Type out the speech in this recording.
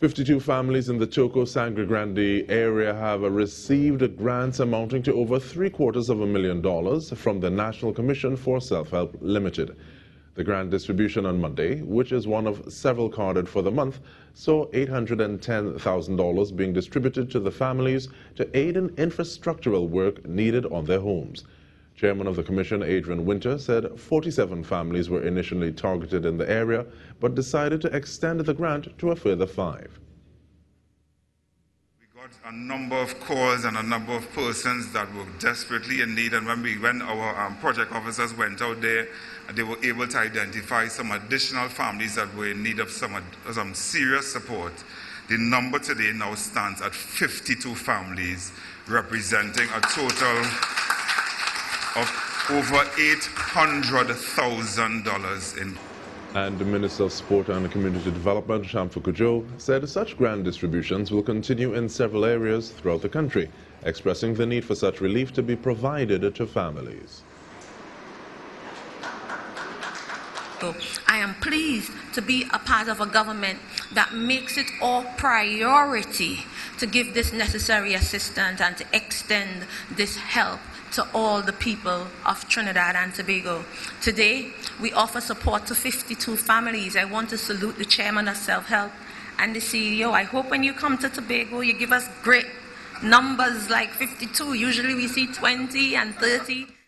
52 families in the Toco/Sangre Grande area have received grants amounting to over $750,000 from the National Commission for Self Help Limited. The grant distribution on Monday, which is one of several carded for the month, saw $810,000 being distributed to the families to aid in infrastructural work needed on their homes. Chairman of the Commission, Adrian Winter, said 47 families were initially targeted in the area, but decided to extend the grant to a further 5. We got a number of calls and a number of persons that were desperately in need, and when our project officers went out there, they were able to identify some additional families that were in need of some serious support. The number today now stands at 52 families, representing a total of over $800,000 in. And the Minister of Sport and Community Development, Shamfa Cudjoe, said such grant distributions will continue in several areas throughout the country, expressing the need for such relief to be provided to families. I am pleased to be a part of a government that makes it our priority to give this necessary assistance and to extend this help to all the people of Trinidad and Tobago. Today, we offer support to 52 families. I want to salute the Chairman of Self Help and the CEO. I hope when you come to Tobago, you give us great numbers like 52. Usually we see 20 and 30.